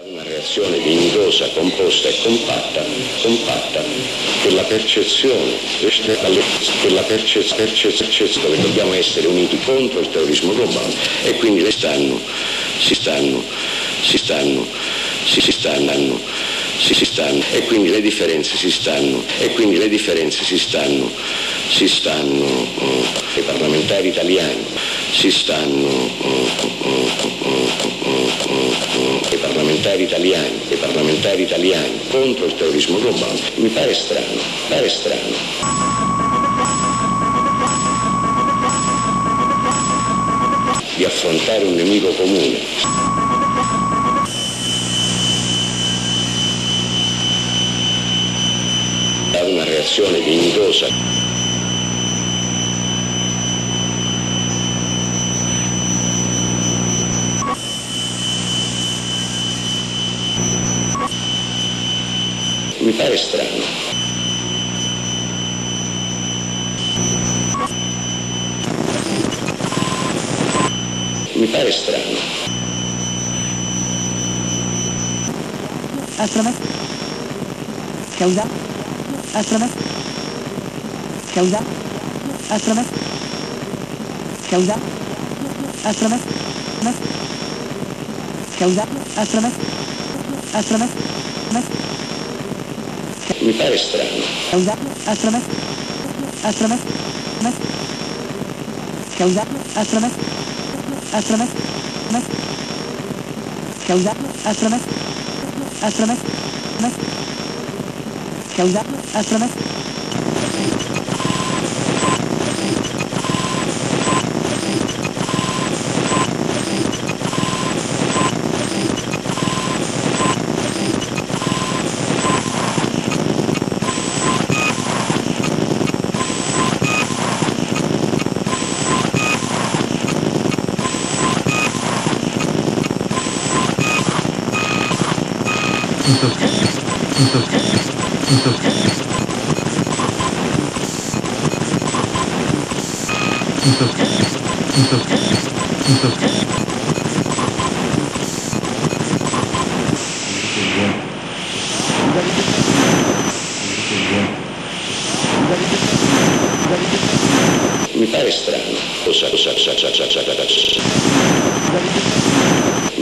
Una reazione vigorosa, composta e compatta, che la percezione, che dobbiamo essere uniti contro il terrorismo globale e quindi le differenze si stanno, i parlamentari italiani i parlamentari italiani contro il terrorismo globale. Mi pare strano, di affrontare un nemico comune. Una reazione dignitosa mi pare strano, attraverso causa mi pare strano. Mi